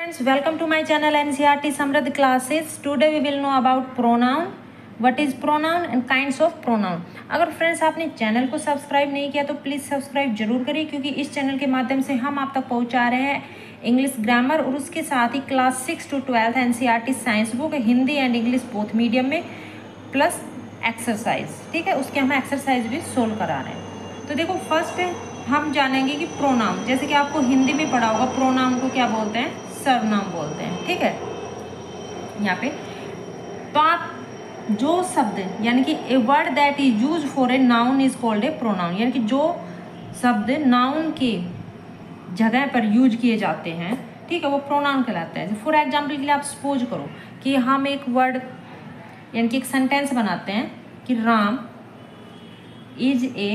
Friends, welcome to my channel NCRT Samrad classes. Today we will know about pronoun. What is pronoun and kinds of pronoun. अगर friends आपने channel को subscribe नहीं किया तो please subscribe जरूर करिए, क्योंकि इस चैनल के माध्यम से हम आप तक पहुंचा रहे हैं इंग्लिश ग्रामर और उसके साथ ही class 6 to 12 NCRT science book Hindi and English both medium में, प्लस एक्सरसाइज. ठीक है, उसके हम एक्सरसाइज भी सोल्व करा रहे हैं. तो देखो, फर्स्ट हम जानेंगे कि प्रोनाउन, जैसे कि आपको हिंदी में पढ़ा होगा, प्रोनाउन को क्या बोलते हैं? सर्वनाम बोलते हैं. ठीक है, यहाँ पे तो आप जो शब्द यानी कि a word that is use for a noun is called a pronoun, यानी कि जो शब्द नाउन के जगह पर यूज किए जाते हैं, ठीक है, वो प्रोनाउन कहलाता है. फॉर एग्जाम्पल के लिए आप सपोज करो कि हम एक वर्ड यानी कि एक सेंटेंस बनाते हैं कि Ram is a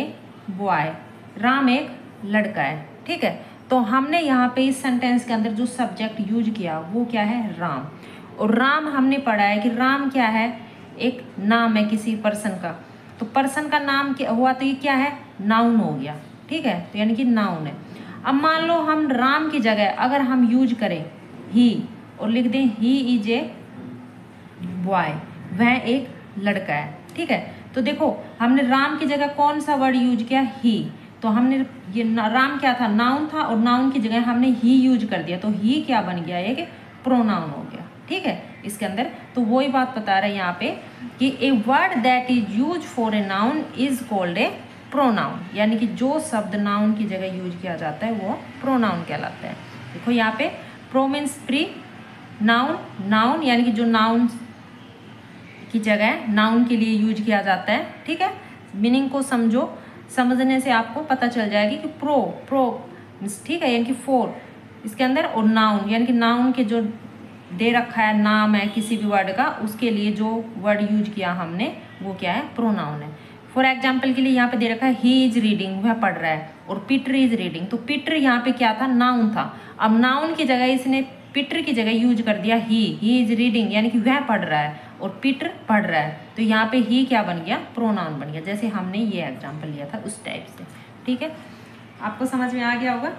boy, Ram एक लड़का है. ठीक है, तो हमने यहाँ पे इस सेंटेंस के अंदर जो सब्जेक्ट यूज किया वो क्या है? राम. और राम हमने पढ़ा है कि राम क्या है? एक नाम है किसी पर्सन का. तो पर्सन का नाम क्या हुआ? तो ये क्या है? नाउन हो गया. ठीक है, तो यानी कि नाउन है. अब मान लो हम राम की जगह अगर हम यूज करें ही और लिख दें ही इज ए बॉय, वह एक लड़का है. ठीक है, तो देखो हमने राम की जगह कौन सा वर्ड यूज किया? ही. तो हमने ये राम क्या था? नाउन था, और नाउन की जगह हमने ही यूज कर दिया, तो ही क्या बन गया? एक प्रोनाउन हो गया. ठीक है, इसके अंदर तो वही बात बता रहा है यहाँ पे कि a word that is use for a noun is called a pronoun, यानी कि जो शब्द नाउन की जगह यूज किया जाता है वो प्रोनाउन कहलाता है. देखो यहाँ पे pro means pre, noun noun यानी कि जो नाउन की जगह नाउन के लिए यूज किया जाता है. ठीक है, मीनिंग को समझो, समझने से आपको पता चल जाएगी कि प्रो प्रो मीन्स, ठीक है, यानी कि फोर इसके अंदर, और नाउन यानी कि नाउन के जो दे रखा है नाम है किसी भी वर्ड का, उसके लिए जो वर्ड यूज किया हमने वो क्या है? प्रोनाउन है. फॉर एग्जाम्पल के लिए यहाँ पे दे रखा है ही इज रीडिंग, वह पढ़ रहा है, और पीटर इज रीडिंग. तो पीटर यहाँ पे क्या था? नाउन था. अब नाउन की जगह इसने पीटर की जगह यूज कर दिया ही इज रीडिंग, यानी कि वह पढ़ रहा है और पीटर पढ़ रहा है, तो यहाँ पे ही क्या बन गया? प्रोनाउन बन गया. जैसे हमने ये एग्जाम्पल लिया था उस टाइप से. ठीक है, आपको समझ में आ गया होगा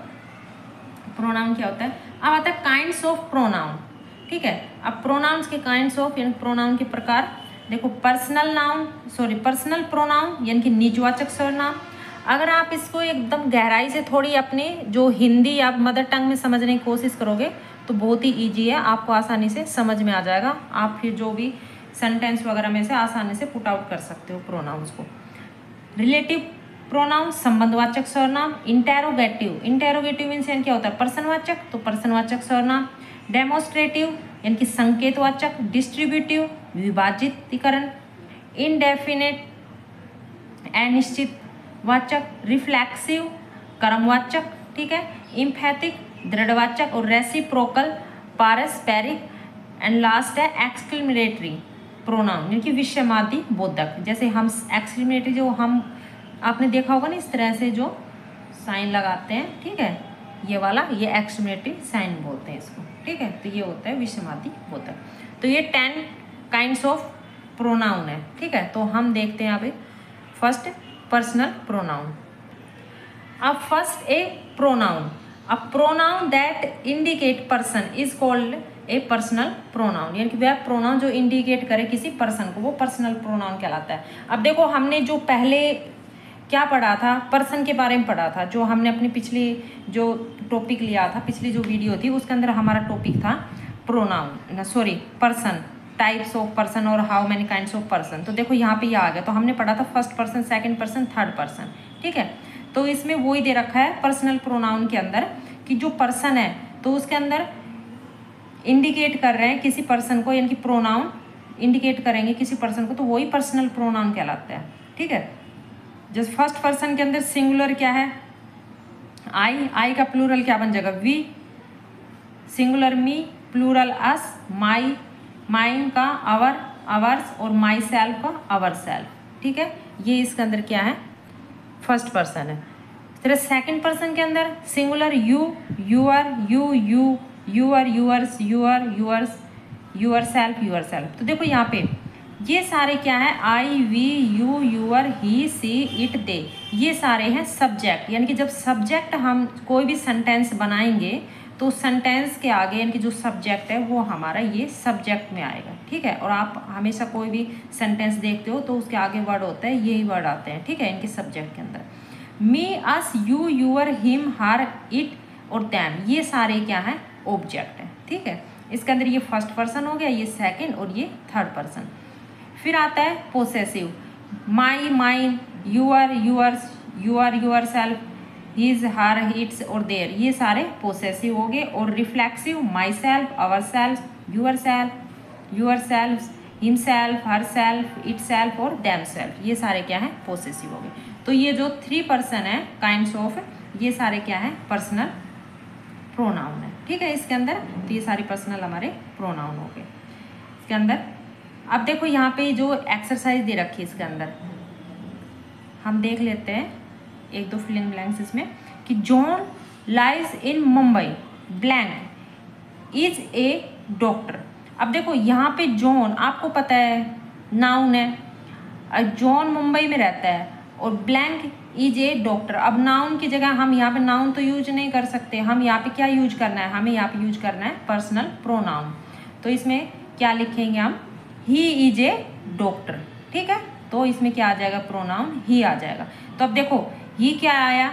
प्रोनाउन क्या होता है. अब आता है काइंड्स ऑफ प्रोनाउन. ठीक है, अब प्रोनाउंस के काइंड्स ऑफ यानी प्रोनाउन के प्रकार देखो, पर्सनल प्रोनाउन यानी कि निजवाचक सर्वनाम. अगर आप इसको एकदम गहराई से थोड़ी अपने जो हिंदी या मदर टंग में समझने की कोशिश करोगे तो बहुत ही इजी है, आपको आसानी से समझ में आ जाएगा. आप फिर जो भी सेंटेंस वगैरह में से आसानी से पुट आउट कर सकते हो प्रोनाउंस को. रिलेटिव प्रोनाउन संबंधवाचक सर्वनाम. इंटेरोगेटिव मीन्स यानी क्या होता है? पर्सनवाचक, तो पर्सनवाचक सर्वनाम. डेमोस्ट्रेटिव यानी कि संकेतवाचक. डिस्ट्रीब्यूटिव विभाजितीकरण. इनडेफिनेट अनिश्चित वाचक. रिफ्लेक्सिव कर्मवाचक. ठीक है, इम्फेटिक दृढ़वाचक, और रेसिप्रोकल पारस्परिक, एंड लास्ट है एक्सक्लेमेटरी प्रोनाउन यानी कि विषयवादी बोधक. जैसे हम एक्सक्लेमेटरी जो हम आपने देखा होगा ना, इस तरह से जो साइन लगाते हैं, ठीक है, ये वाला, ये एक्सक्लेमेटरी साइन बोलते हैं इसको. ठीक है, तो ये होता है विषयवादी बोधक. तो ये 10 काइंड्स ऑफ प्रोनाउन है. ठीक है, तो हम देखते हैं यहाँ पे फर्स्ट पर्सनल प्रोनाउन. अब first a pronoun, a pronoun that indicate person is called a personal pronoun, यानी कि वह प्रोनाउन जो इंडिकेट करे किसी पर्सन को वो पर्सनल प्रोनाउन कहलाता है. अब देखो हमने जो पहले क्या पढ़ा था? पर्सन के बारे में पढ़ा था, जो हमने अपनी पिछली जो टॉपिक लिया था, पिछली जो वीडियो थी उसके अंदर हमारा टॉपिक था pronoun person, types of person और how many kinds of person. तो देखो यहाँ पे ये आ गया, तो हमने पढ़ा था first person, second person, third person. ठीक है, तो इसमें वही दे रखा है पर्सनल प्रोनाउन के अंदर कि जो पर्सन है तो उसके अंदर इंडिकेट कर रहे हैं किसी पर्सन को, यानी कि प्रोनाउन इंडिकेट करेंगे किसी पर्सन को, तो वही पर्सनल प्रोनाउन कहलाता है. ठीक है, जैसे फर्स्ट पर्सन के अंदर सिंगुलर क्या है? आई. आई का प्लूरल क्या बन जाएगा? We. Singular me, plural us. My. Mine का आवर आवर्स, और माई सेल्फ का आवर सेल्फ. ठीक है, ये इसके अंदर क्या है? फर्स्ट पर्सन है. फिर सेकंड पर्सन के अंदर singular you, your, you, you, your, yours, your, yours, yourself, your self. तो देखो यहाँ पे ये सारे क्या है? I, we, you, your, he, she, it, they, ये सारे हैं सब्जेक्ट. यानी कि जब सब्जेक्ट हम कोई भी सेंटेंस बनाएंगे तो सेंटेंस के आगे यानी कि जो सब्जेक्ट है वो हमारा ये सब्जेक्ट में आएगा, ठीक है। और आप हमेशा कोई भी सेंटेंस देखते हो तो उसके आगे वर्ड होता है, यही वर्ड आते हैं, ठीक है, इनके सब्जेक्ट के अंदर। Me, us, you, your, him, her, it और दैम, ये सारे क्या हैं, ऑब्जेक्ट हैं, ठीक है। इसके अंदर ये फर्स्ट पर्सन हो गया, ये सेकेंड और ये थर्ड पर्सन। फिर आता है possessive, my, mine, your, yours, your, yourself, his, her, its और देयर, ये सारे पोसेसिव हो गए। और reflexive, myself, our self, your self, your self, himself, her self, itself और दैम सेल्फ, ये सारे क्या हैं, पोसेसिव हो गए। तो ये जो थ्री पर्सन है काइंड्स ऑफ, ये सारे क्या हैं, पर्सनल प्रोनाउन है, ठीक है। इसके अंदर तो ये सारे पर्सनल हमारे प्रोनाउन हो गए इसके अंदर। अब देखो यहाँ पे जो एक्सरसाइज दे रखी है इसके अंदर हम देख लेते हैं एक दो फिलिंग ब्लैंक्स इसमें, कि John lies in Mumbai blank is a doctor. अब देखो यहाँ पे जॉन आपको पता है नाउन है, जॉन मुंबई में रहता है और ब्लैंक इज ए डॉक्टर। अब नाउन की जगह हम यहाँ पे नाउन तो यूज नहीं कर सकते, हम यहाँ पे क्या यूज करना है, हमें यहाँ पे यूज करना है पर्सनल प्रोनाउन। तो इसमें क्या लिखेंगे हम, ही इज ए डॉक्टर, ठीक है। तो इसमें क्या आ जाएगा, प्रोनाउन ही आ जाएगा। तो अब देखो ये क्या आया,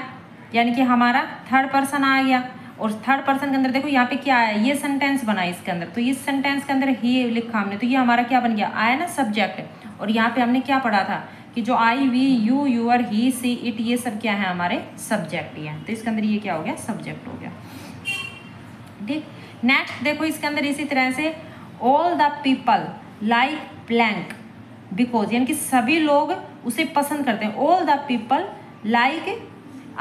यानी कि हमारा थर्ड पर्सन आ गया और थर्ड पर्सन के अंदर देखो यहाँ पे क्या आया, ये सेंटेंस बना इसके अंदर। तो इस सेंटेंस के अंदर ही लिखा हमने, तो ये हमारा क्या बन गया, आया ना सब्जेक्ट। और यहाँ पे हमने क्या पढ़ा था कि जो I, we, you, your, he, she, it, ये सब क्या है, हमारे सब्जेक्ट ही हैं। तो इसके अंदर ये क्या हो गया, सब्जेक्ट हो गया, ठीक। नेक्स्ट देखो इसके अंदर इसी तरह से, all the people like blank because, यानी कि सभी लोग उसे पसंद करते हैं। ऑल द पीपल लाइक,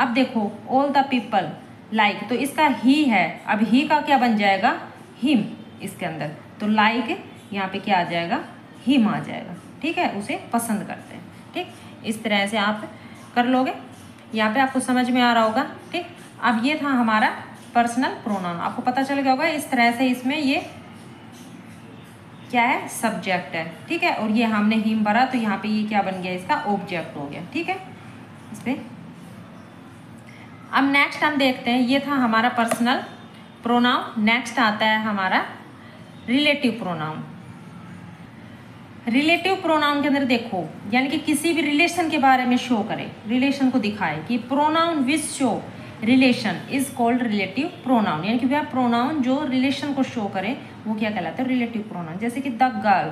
अब देखो ऑल द पीपल लाइक, तो इसका ही है, अब ही का क्या बन जाएगा, हिम इसके अंदर। तो लाइक यहाँ पे क्या आ जाएगा, हिम आ जाएगा, ठीक है, उसे पसंद करते हैं, ठीक। इस तरह से आप कर लोगे, यहाँ पे आपको समझ में आ रहा होगा, ठीक। अब ये था हमारा पर्सनल प्रोनाउन, आपको पता चल गया होगा इस तरह से। इसमें ये क्या है, सब्जेक्ट है, ठीक है। और ये हमने हिम भरा तो यहाँ पे ये क्या बन गया, इसका ऑब्जेक्ट हो गया, ठीक है। इस पर अब नेक्स्ट हम देखते हैं, ये था हमारा पर्सनल प्रोनाउन। नेक्स्ट आता है हमारा रिलेटिव प्रोनाउन। रिलेटिव प्रोनाउन के अंदर देखो, यानी कि किसी भी रिलेशन के बारे में शो करे, रिलेशन को दिखाए कि pronoun which show relation is called relative pronoun, यानी कि वह प्रोनाउन जो रिलेशन को शो करे वो क्या कहलाता है, रिलेटिव प्रोनाउन। जैसे कि the girl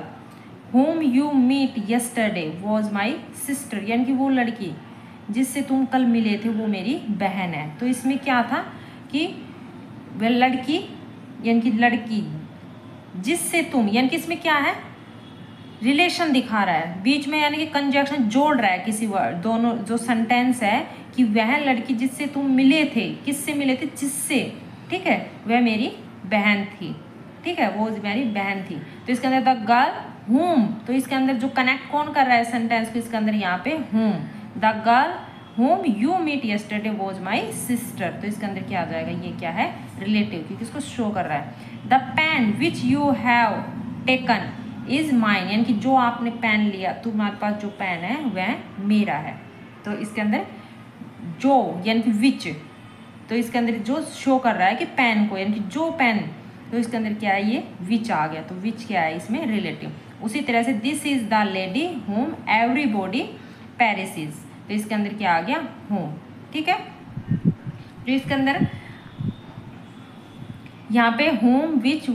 whom you meet yesterday was my sister, यानी कि वो लड़की जिससे तुम कल मिले थे वो मेरी बहन है। तो इसमें क्या था कि वह लड़की, यानी कि लड़की जिससे तुम, यानी कि इसमें क्या है, रिलेशन दिखा रहा है बीच में, यानी कि कंजक्शन जोड़ रहा है किसी वर्ड, दोनों जो सेंटेंस है कि वह लड़की जिससे तुम मिले थे, किससे मिले थे, जिससे, ठीक है, वह मेरी बहन थी, ठीक है, वो मेरी बहन थी। तो इसके अंदर द गर्ल होम, तो इसके अंदर जो कनेक्ट कौन कर रहा है सेंटेंस को, इसके अंदर यहाँ पे whom, the girl whom you meet yesterday was my sister, तो इसके अंदर क्या आ जाएगा, ये क्या है, रिलेटिव, क्योंकि इसको शो कर रहा है। The pen which you have taken is mine, यानी कि जो आपने पेन लिया, तुम्हारे पास जो पेन है वह मेरा है। तो इसके अंदर जो, यानी कि विच, तो इसके अंदर जो शो कर रहा है कि पेन को, यानी कि जो पेन, तो इसके अंदर क्या है, ये विच आ गया। तो विच क्या है इसमें, रिलेटिव। उसी तरह से this is the lady whom everybody praises is, तो इसके अंदर क्या आ गया, होम, ठीक है। तो इसके अंदर यहाँ पे होम विच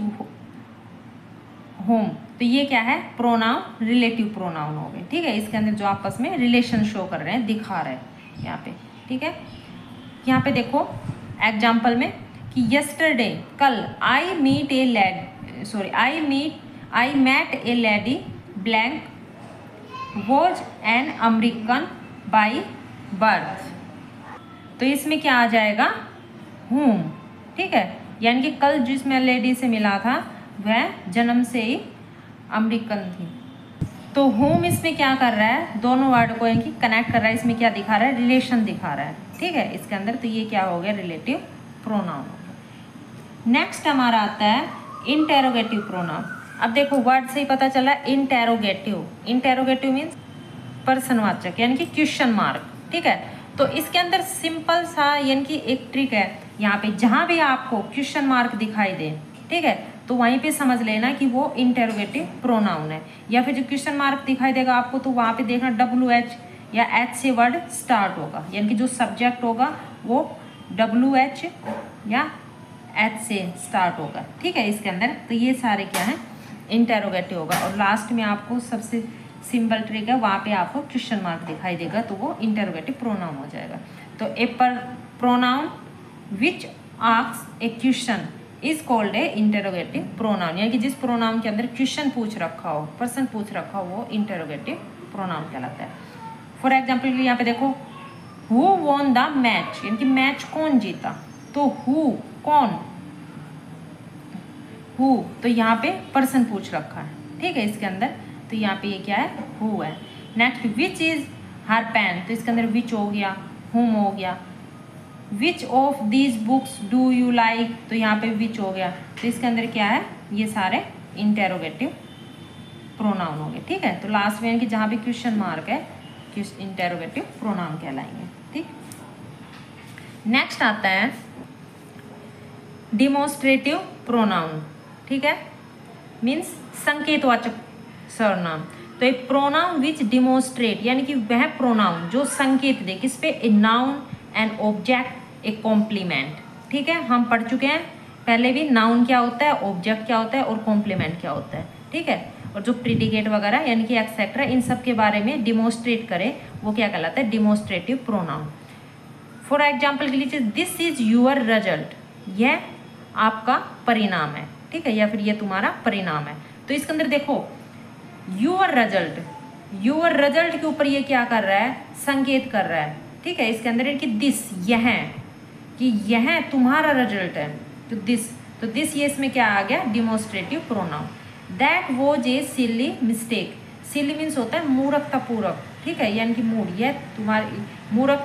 होम, तो ये क्या है, प्रोनाउन, रिलेटिव प्रोनाउन हो गए, ठीक है। इसके अंदर जो आपस में रिलेशन शो कर रहे हैं, दिखा रहे हैं यहाँ पे, ठीक है। यहाँ पे देखो एग्जाम्पल में कि यस्टरडे कल I met a lady blank was an American by birth, तो इसमें क्या आ जाएगा, होम, ठीक है। यानी कि कल जिस मैं लेडी से मिला था वह जन्म से ही अमेरिकन थी। तो होम इसमें क्या कर रहा है, दोनों वर्ड को यानी कनेक्ट कर रहा है, इसमें क्या दिखा रहा है, रिलेशन दिखा रहा है, ठीक है, इसके अंदर। तो ये क्या हो गया, रिलेटिव प्रोनाउन। नेक्स्ट हमारा आता है इंटेरोगेटिव प्रोनाउन। अब देखो वर्ड से ही पता चला, इंटेरोगेटिव, इंटेरोगेटिव मीन्स प्रश्नवाचक, यानी कि क्वेश्चन मार्क, ठीक है। तो इसके अंदर सिंपल सा, यानी कि एक ट्रिक है यहाँ पे जहाँ भी आपको क्वेश्चन मार्क दिखाई दे, ठीक है, तो वहीं पे समझ लेना कि वो इंटरोगेटिव प्रोनाउन है। या फिर जो क्वेश्चन मार्क दिखाई देगा आपको, तो वहाँ पे देखना WH या H से वर्ड स्टार्ट होगा, यानी कि जो सब्जेक्ट होगा वो WH या H से स्टार्ट होगा, ठीक है, इसके अंदर। तो ये सारे क्या है, इंटरोगेटिव होगा। और लास्ट में आपको सबसे सिंपल ट्रिक है, वहाँ पे आपको क्वेश्चन मार्क दिखाई देगा तो वो इंटरोगेटिव प्रोनाउन हो जाएगा। तो a pronoun which ask a question is called a interrogative pronoun, यानी कि जिस प्रोनाउन के अंदर क्वेश्चन पूछ रखा हो, पर्सन पूछ रखा हो, वो इंटरोगेटिव प्रोनाउन कहलाता है। फॉर एग्जाम्पल के लिए यहाँ पे देखो, हु वॉन द मैच, यानी कि मैच कौन जीता, तो हु कौन, हु तो यहाँ पे पर्सन पूछ रखा है, ठीक है, इसके अंदर। तो यहाँ पे ये क्या है, हु है। Next which is her pen, तो इसके अंदर विच हो गया, हुम हो गया। Which of these books do you like, तो यहाँ पे विच हो गया, तो इसके अंदर क्या है, ये सारे इंटेरोगेटिव प्रोनाउन हो गए, ठीक है। तो लास्ट में कि जहाँ पे क्वेश्चन मार्क है, इंटेरोगेटिव प्रोनाउन कहलाएंगे, ठीक। नेक्स्ट आता है डिमोन्स्ट्रेटिव प्रोनाउन, ठीक है, मीन्स संकेतवाचक सर्वनाम। तो एक प्रोनाउन विच डिमोन्स्ट्रेट, यानी कि वह प्रोनाउन जो संकेत दे, किस पे, a noun, an object, a complement, ठीक है। हम पढ़ चुके हैं पहले भी, नाउन क्या होता है, ऑब्जेक्ट क्या होता है, और कॉम्प्लीमेंट क्या होता है, ठीक है। और जो प्रीडिकेट वगैरह यानी कि एक्सेट्रा, इन सब के बारे में डिमोन्स्ट्रेट करे, वो क्या कहलाता है, डिमोन्स्ट्रेटिव प्रोनाउन। फॉर एग्जाम्पल के लिए, दिस इज यूअर रिजल्ट, यह आपका परिणाम है, ठीक है, या फिर यह तुम्हारा परिणाम है। तो इसके अंदर देखो यूअर रिजल्ट, यूअर रिजल्ट के ऊपर ये क्या कर रहा है, संकेत कर रहा है, ठीक है, इसके अंदर कि दिस, यह, कि यह तुम्हारा रिजल्ट है, तो दिस, तो दिस ये इसमें क्या आ गया, demonstrative pronoun. That was a silly mistake, silly means होता है मूर्खतापूर्वक, ठीक है, यानी कि मूड, यह तुम्हारी मूर्ख,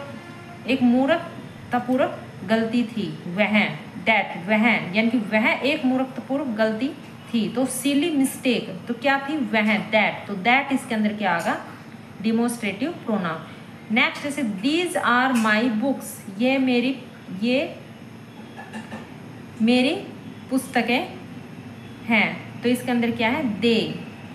एक मूर्खतापूर्वक गलती थी, वह, दैट वह, यानी कि वह एक मूर्खतापूर्वक गलती थी, तो सिली मिस्टेक, तो क्या थी, वह, दैट, तो दैट इसके अंदर क्या आएगा, डिमोन्स्ट्रेटिव प्रोनाउन। नेक्स्ट जैसे दीज आर माई बुक्स, ये मेरी पुस्तकें हैं, तो इसके अंदर क्या है, दे,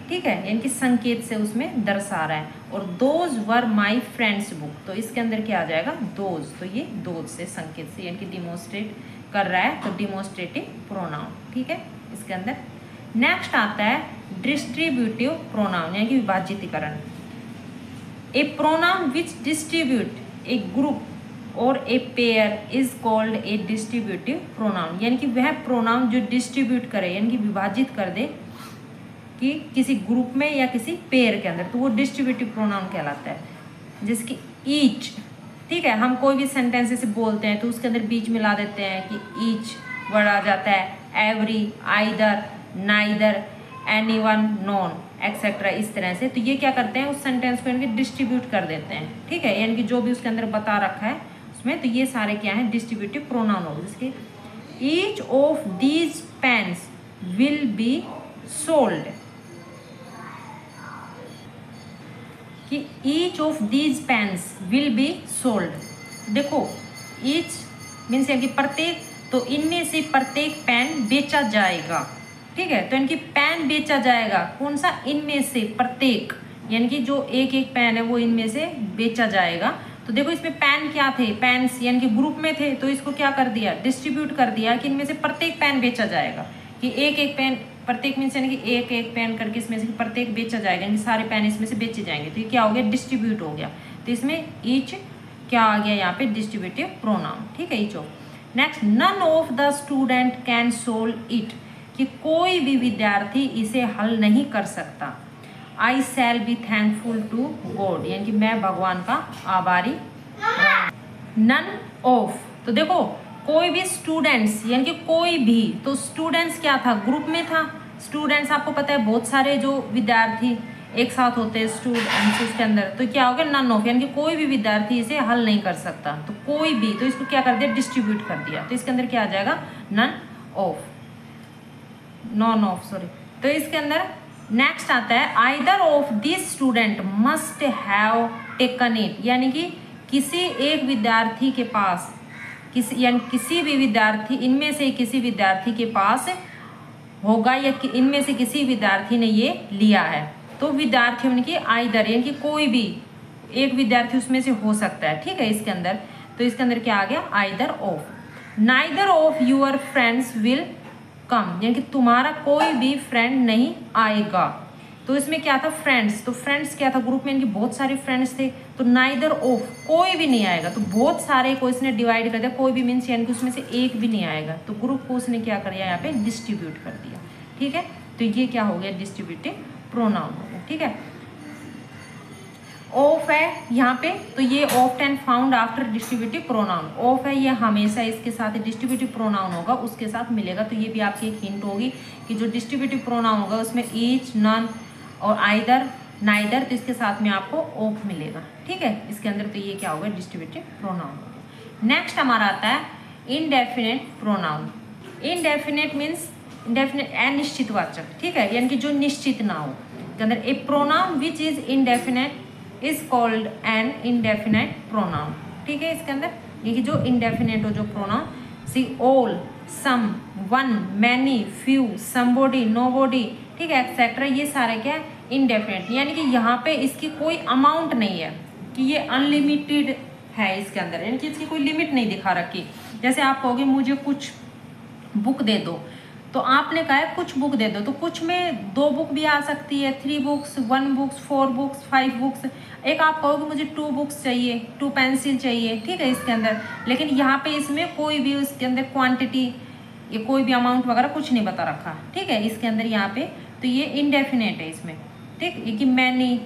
ठीक है, यानी कि संकेत से उसमें दर्शा रहा है। और those were my friends book, तो इसके अंदर क्या आ जाएगा, दोज, तो ये दोज से संकेत से, यानी कि डिमोन्स्ट्रेट कर रहा है, तो डिमोन्स्ट्रेटिव प्रोनाउन, ठीक है, इसके अंदर। नेक्स्ट आता है डिस्ट्रीब्यूटिव प्रोनाउन, यानी कि विभाजितीकरण। A pronoun which distribute a group और a pair is called a distributive pronoun, यानी कि वह प्रोनाउन जो डिस्ट्रीब्यूट करे, यानी कि विभाजित कर दे कि किसी ग्रुप में या किसी पेयर के अंदर, तो वो डिस्ट्रीब्यूटिव प्रोनाउन कहलाता है। जैसे कि ईच, ठीक है, हम कोई भी सेंटेंस जैसे बोलते हैं तो उसके अंदर बीच में ला देते हैं कि ईच वर्ड आ जाता है, every, either, neither, anyone, none, etcetera, इस तरह से। तो ये क्या करते हैं, उस सेंटेंस को यानी कि डिस्ट्रीब्यूट कर देते हैं, ठीक है, यानी कि जो भी उसके अंदर बता रखा है उसमें, तो ये सारे क्या हैं, डिस्ट्रीब्यूटिव प्रोनाउन हो। जिसके each of these pens will be sold, कि each of these pens will be sold, देखो ईच मीन्स यानी कि प्रत्येक, तो इनमें से प्रत्येक पेन बेचा जाएगा, ठीक है, तो इनकी पेन बेचा जाएगा, कौन सा, इनमें से प्रत्येक, यानी कि जो एक एक पेन है वो इनमें से बेचा जाएगा। तो देखो इसमें पेन क्या थे, पेन्स यानी कि ग्रुप में थे, तो इसको क्या कर दिया, डिस्ट्रीब्यूट कर दिया कि इनमें से प्रत्येक पेन बेचा जाएगा, कि एक एक पेन, प्रत्येक मीन्स यानी कि एक एक पेन करके इसमें से प्रत्येक बेचा जाएगा, यानी सारे पेन इसमें से बेचे जाएंगे, तो ये क्या हो गया, डिस्ट्रीब्यूट हो गया। तो इसमें ईच क्या आ गया यहाँ पे, डिस्ट्रीब्यूटिव प्रोनाउन, ठीक है, ईच हो। Next none of the student can solve it, कि कोई भी विद्यार्थी इसे हल नहीं कर सकता। I shall be thankful to God, यानी कि मैं भगवान का आभारी। नन ऑफ, तो देखो कोई भी स्टूडेंट्स यानी कि कोई भी, तो स्टूडेंट्स क्या था, ग्रुप में था, स्टूडेंट्स आपको पता है बहुत सारे जो विद्यार्थी एक साथ होते हैं स्टूडेंट्स, उसके अंदर तो क्या हो गया, नन ऑफ, यानी कि कोई भी विद्यार्थी इसे हल नहीं कर सकता, तो कोई भी, तो इसको क्या कर दिया, डिस्ट्रीब्यूट कर दिया, तो इसके अंदर क्या आ जाएगा, none of, none of, sorry, तो इसके अंदर। नेक्स्ट आता है either of this student must have taken it, यानी कि किसी एक विद्यार्थी के पास किसी भी विद्यार्थी इनमें से किसी विद्यार्थी के पास होगा या इनमें से किसी विद्यार्थी ने ये लिया है। तो विद्यार्थी उनकी आइदर यानी कि कोई भी एक विद्यार्थी उसमें से हो सकता है, ठीक है। इसके अंदर तो इसके अंदर क्या आ गया, either of. Neither of your friends will come यानी कि तुम्हारा कोई भी फ्रेंड नहीं आएगा। तो इसमें क्या था, फ्रेंड्स। तो फ्रेंड्स क्या था, ग्रुप में इनके बहुत सारे फ्रेंड्स थे। तो नाइदर ऑफ कोई भी नहीं आएगा। तो बहुत सारे को इसने डिवाइड कर दिया, कोई भी मीन्स यानी कि उसमें से एक भी नहीं आएगा। तो ग्रुप को उसने क्या कर दिया, यहाँ पे डिस्ट्रीब्यूट कर दिया, ठीक है। तो ये क्या हो गया, डिस्ट्रीब्यूटिव प्रोनाउन हो गया, ठीक है। ऑफ है यहाँ पे, तो ये of and found after distributive pronoun. Of है ये हमेशा इसके साथ डिस्ट्रीब्यूटिव प्रोनाउन होगा, उसके साथ मिलेगा। तो ये भी आपकी एक हिंट होगी कि जो डिस्ट्रीब्यूटिव प्रोनाउन होगा उसमें ईच, नन और आइदर, नाइदर, तो इसके साथ में आपको ऑफ मिलेगा, ठीक है। इसके अंदर तो ये क्या होगा, डिस्ट्रीब्यूटिव प्रोनाउन हो गया। नेक्स्ट हमारा आता है indefinite pronoun. Indefinite means indefinite अनिश्चितवाचक, ठीक है, यानी कि जो निश्चित ना हो। इसके अंदर a pronoun which is indefinite is called an indefinite pronoun, ठीक है। इसके अंदर ये कि जो इनडेफिनेट हो जो pronoun, see all, some, one, many, few, somebody, nobody, ठीक है, एक्सेट्रा, ये सारे क्या है, इनडेफिनेट, यानी कि यहाँ पे इसकी कोई अमाउंट नहीं है कि ये अनलिमिटेड है। इसके अंदर यानी कि इसकी कोई लिमिट नहीं दिखा रखी। जैसे आप कहोगे मुझे कुछ बुक दे दो, तो आपने कहा है कुछ बुक दे दो, तो कुछ में 2 बुक भी आ सकती है, 3 बुक्स, 1 बुक्स, 4 बुक्स, 5 बुक्स। एक आप कहोगे मुझे 2 बुक्स चाहिए, 2 पेंसिल चाहिए, ठीक है, इसके अंदर। लेकिन यहाँ पे इसमें कोई भी उसके अंदर क्वान्टिटी, ये कोई भी अमाउंट वगैरह कुछ नहीं बता रखा, ठीक है, इसके अंदर यहाँ पे। तो ये इनडेफिनेट है इसमें, ठीक। ये कि many,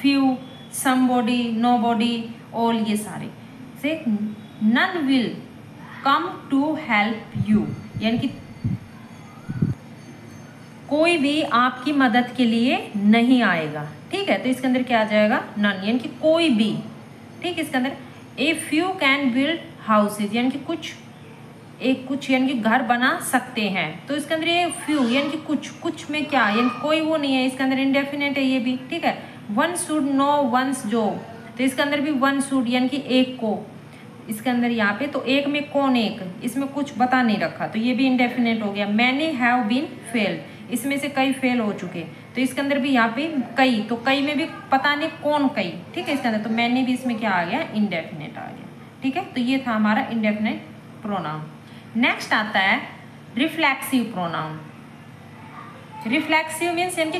few, somebody, nobody, all, ये सारे से। None will come to help you यानी कि कोई भी आपकी मदद के लिए नहीं आएगा, ठीक है। तो इसके अंदर क्या आ जाएगा, नन यानी कि कोई भी, ठीक। इसके अंदर a few can build houses यानी कि कुछ यानी कि घर बना सकते हैं। तो इसके अंदर ये फ्यू यानी कि कुछ में क्या यानी कोई वो नहीं है, इसके अंदर इंडेफिनेट है ये भी, ठीक है। One should know one's job, तो इसके अंदर भी वन शुड यानी कि एक को, इसके अंदर यहाँ पे तो एक में कौन, एक इसमें कुछ बता नहीं रखा, तो ये भी इंडेफिनेट हो गया। मैनी हैव बीन फेल्ड, इसमें से कई फेल हो चुके, तो इसके अंदर भी यहाँ पे कई, तो कई में भी पता नहीं कौन कई, ठीक है, इसके अंदर। तो मैनी भी इसमें क्या आ गया, इंडेफिनेट आ गया, ठीक है। तो ये था हमारा इंडेफिनेट प्रोनाउन। नेक्स्ट आता है रिफ्लेक्सिव प्रोनाउन। रिफ्लेक्सिव मीन्स यानी कि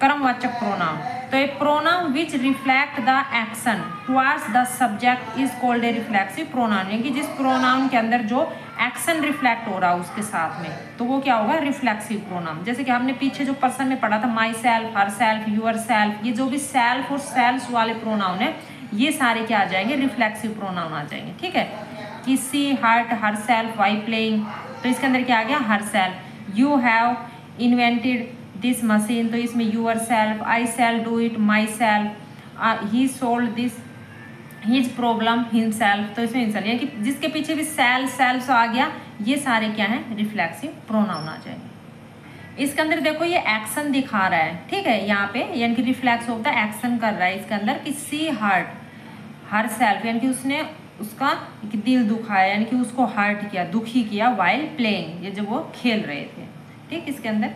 कर्मवाचक प्रोनाउन। तो a pronoun which reflect the action towards the subject is called a reflexive pronoun यानी कि जिस प्रोनाउन के अंदर जो एक्शन रिफ्लेक्ट हो रहा है उसके साथ में, तो वो क्या होगा, रिफ्लेक्सिव प्रोनाउन। जैसे कि हमने पीछे जो पर्सन में पढ़ा था, my self, her self, your self, ये जो भी सेल्फ और सेल्स वाले प्रोनाउन है ये सारे क्या आ जाएंगे, रिफ्लेक्सिव प्रोनाउन आ जाएंगे, ठीक है। किसी hurt her self by playing, तो इसके अंदर क्या आ गया, her self. You have invented this machine, तो इसमें your self. I self do it, my self. He solve this his problem him self, तो इसमें हिमसेल्फ यानी कि जिसके पीछे भी सेल्फ सेल्फ आ गया, ये सारे क्या हैं, रिफ्लेक्सिव प्रोनाउन आ जाएंगे। इसके अंदर देखो ये एक्शन दिखा रहा है, ठीक है, यहाँ पे यानी कि रिफ्लेक्स होता है, एक्शन कर रहा है। इसके अंदर कि सी हर्ट हर सेल्फ यानी कि उसने उसका दिल दुखाया यानी कि उसको हर्ट किया, दुखी किया, वाइल प्लेइंग, ये जब वो खेल रहे थे, ठीक। इसके अंदर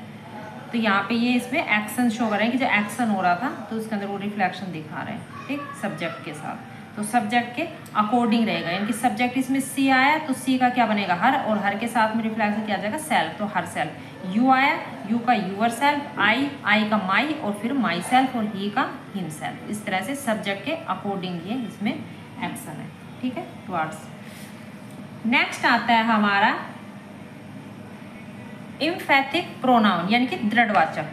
तो यहाँ पे ये इसमें एक्शन शो कर रहे हैं कि जो एक्शन हो रहा था, तो उसके अंदर वो रिफ्लेक्शन दिखा रहे हैं, ठीक, सब्जेक्ट के साथ। तो सब्जेक्ट के अकॉर्डिंग रहेगा यानी कि सब्जेक्ट इसमें सी आया, तो सी का क्या बनेगा, हर, और हर के साथ में रिफ्लेक्शन क्या जाएगा, सेल्फ, तो हर सेल्फ। यू आया, यू का यूअर सेल्फ, आई का माई, और फिर माई सेल्फ, और ही का हिम सेल्फ। इस तरह से सब्जेक्ट के अकॉर्डिंग ये इसमें एक्शन है, ठीक है, टुवर्ड्स। नेक्स्ट आता है हमारा इम्फेथिक प्रोनाउन यानी कि दृढ़वाचक।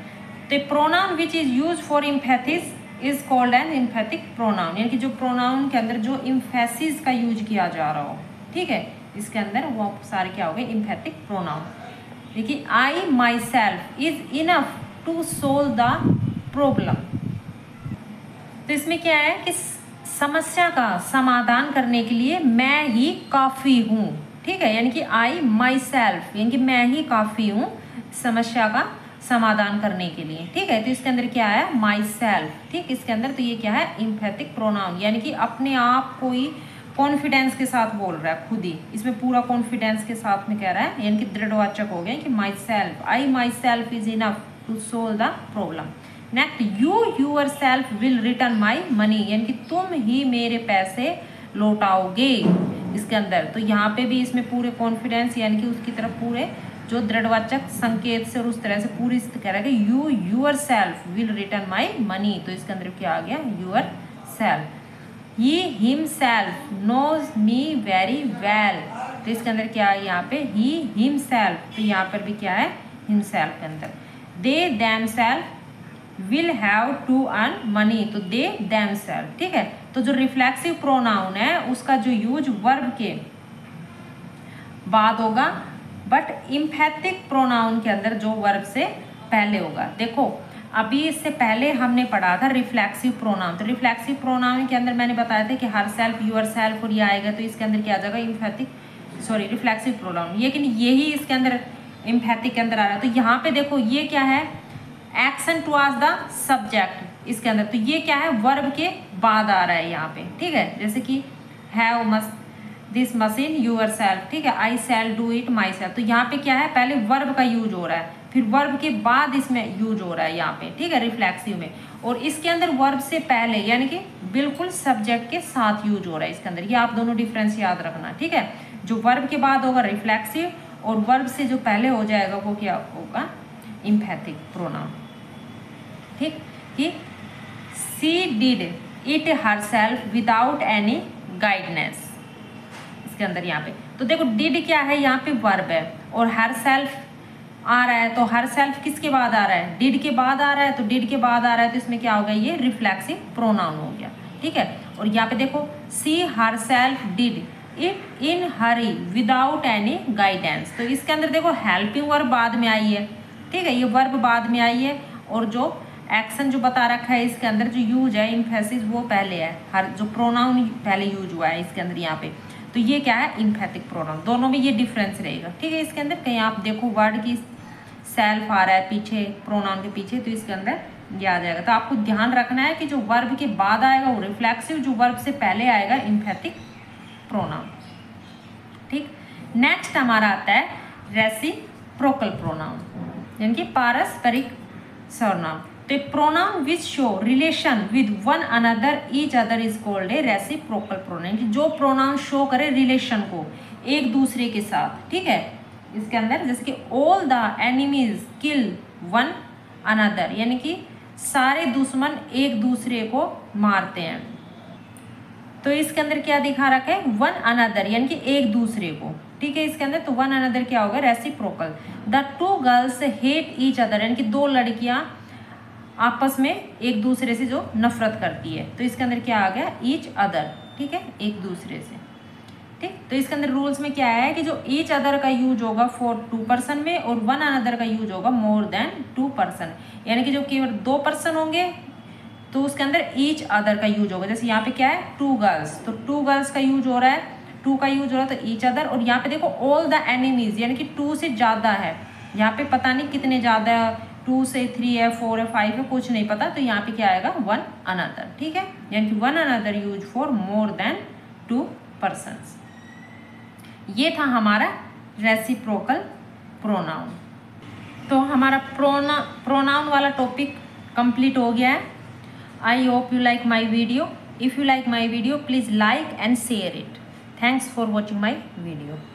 तो pronoun which is use for emphasis is called an emphatic pronoun यानी कि जो प्रोनाउन के अंदर जो इम्फेसिस का यूज किया जा रहा हो, ठीक है, इसके अंदर वो सारे क्या हो गए, इम्फेथिक प्रोनाउन। देखिए, I my self is enough to solve the problem, तो इसमें क्या है कि समस्या का समाधान करने के लिए मैं ही काफ़ी हूँ, ठीक है, यानी कि आई माई सेल्फ यानी कि मैं ही काफ़ी हूँ समस्या का समाधान करने के लिए, ठीक है। तो इसके अंदर क्या है, माई सेल्फ, ठीक। इसके अंदर तो ये क्या है, इम्फेथिक प्रोनाउन यानी कि अपने आप को ही कॉन्फिडेंस के साथ बोल रहा है, खुद ही इसमें पूरा कॉन्फिडेंस के साथ में कह रहा है, यानी कि दृढ़वाचक हो गया कि my self, I my self is enough to solve the problem. Next, you your self will return my money, यानी कि तुम ही मेरे पैसे लौटाओगे इसके अंदर। तो यहाँ पे भी इसमें पूरे कॉन्फिडेंस यानी कि उसकी तरफ पूरे जो दृढ़वाचक संकेत से और उस तरह से पूरी कह रहा है कि you your self will return my money, तो इसके अंदर क्या आ गया your self. He him self knows me very well, तो इसके अंदर क्या है यहाँ पे ही हिम सेल्फ, तो यहाँ पर भी क्या है हिम सेल्फ के अंदर। They them self will have to earn money, तो दे दैम सेल्फ, ठीक है। तो जो रिफ्लेक्सिव प्रोनाउन है उसका जो यूज वर्ब के बाद होगा, बट इम्फेटिक प्रोनाउन के अंदर जो वर्ब से पहले होगा। देखो अभी इससे पहले हमने पढ़ा था रिफ्लेक्सिव प्रोनाउन, तो रिफ्लेक्सिव प्रोनाउन के अंदर मैंने बताया था कि हर सेल्फ, यूअर सेल्फ और ये आएगा, तो इसके अंदर क्या आ जाएगा इम्फेटिक, सॉरी रिफ्लेक्सिव प्रोनाउन, लेकिन यही इसके अंदर इम्फेटिक के अंदर आ रहा है। तो यहाँ पे देखो ये क्या है एक्शन टुवर्ड्स द सब्जेक्ट इसके अंदर, तो ये क्या है वर्ब के बाद आ रहा है यहाँ पे, ठीक है। जैसे कि have must this machine your self, ठीक है, I self do it my self, तो यहाँ पे क्या है पहले वर्ब का यूज हो रहा है, फिर वर्ब के बाद इसमें यूज हो रहा है यहाँ पे, ठीक है रिफ्लेक्सिव में। और इसके अंदर वर्ब से पहले यानी कि बिल्कुल सब्जेक्ट के साथ यूज हो रहा है इसके अंदर, ये आप दोनों डिफरेंस याद रखना, ठीक है। जो वर्ब के बाद होगा रिफ्लेक्सिव और वर्ब से जो पहले हो जाएगा वो क्या होगा इम्फेटिक प्रोनाउन, ठीक। कि she did it herself without any guidance इसके अंदर यहाँ पे, तो देखो डिड क्या है यहाँ पे वर्ब है और हर सेल्फ आ रहा है, तो हर सेल्फ किसके बाद आ रहा है डिड के बाद आ रहा है, तो डिड के बाद आ रहा है तो इसमें क्या हो गया ये रिफ्लेक्सिव प्रोनाउन हो गया, ठीक है। और यहाँ पे देखो she her self did it in hurry without any guidance, तो इसके अंदर देखो हेल्पिंग वर्ब बाद में आई है, ठीक है, ये वर्ब बाद में आई है और जो एक्शन जो बता रखा है इसके अंदर जो यूज है इम्फेसिस वो पहले है, हर जो प्रोनाउन पहले यूज हुआ है इसके अंदर यहाँ पे, तो ये क्या है इम्फेटिक प्रोनाउन। दोनों में ये डिफरेंस रहेगा, ठीक है। इसके अंदर कहीं आप देखो वर्ड की सेल्फ आ रहा है पीछे प्रोनाउन के पीछे, तो इसके अंदर ये आ जाएगा। तो आपको ध्यान रखना है कि जो वर्ब के बाद आएगा वो रिफ्लेक्सिव, जो वर्ब से पहले आएगा इम्फेटिक प्रोनाउन, ठीक। नेक्स्ट हमारा आता है रेसिप्रोकल प्रोनाउन, यानी कि पारस्परिक सर्वनाम। तो pronoun which show relation with one another each other is called a reciprocal pronoun, जो प्रोनाउन शो करे रिलेशन को एक दूसरे के साथ, ठीक है। इसके अंदर जैसे कि all the enemies kill one another, यानी कि सारे दुश्मन एक दूसरे को मारते हैं, तो इसके अंदर क्या दिखा रखा है वन अनदर, यानी कि एक दूसरे को, ठीक है। इसके अंदर तो वन अनदर क्या होगा reciprocal. The two girls hate each other, यानी कि दो लड़कियाँ आपस में एक दूसरे से जो नफरत करती है, तो इसके अंदर क्या आ गया ईच अदर, ठीक है, एक दूसरे से, ठीक। तो इसके अंदर रूल्स में क्या है कि जो ईच अदर का यूज होगा फॉर टू पर्सन में और वन अनदर का यूज होगा मोर देन टू पर्सन, यानी कि जो केवल दो पर्सन होंगे तो उसके अंदर ईच अदर का यूज होगा। जैसे यहाँ पे क्या है टू गर्ल्स, तो टू गर्ल्स का यूज हो रहा है, टू का यूज हो रहा है तो ईच अदर। और यहाँ पे देखो ऑल द एनिमीज, यानी कि टू से ज़्यादा है, यहाँ पे पता नहीं कितने ज़्यादा, 2 से 3 है, 4 है, 5 है, कुछ नहीं पता, तो यहाँ पे क्या आएगा वन अनदर, ठीक है, यानी कि one another use for more than two persons. ये था हमारा रेसिप्रोकल प्रोनाउन। तो हमारा प्रोनाउन वाला टॉपिक कंप्लीट हो गया है। I hope you like my video. If you like my video please like and share it. Thanks for watching my video.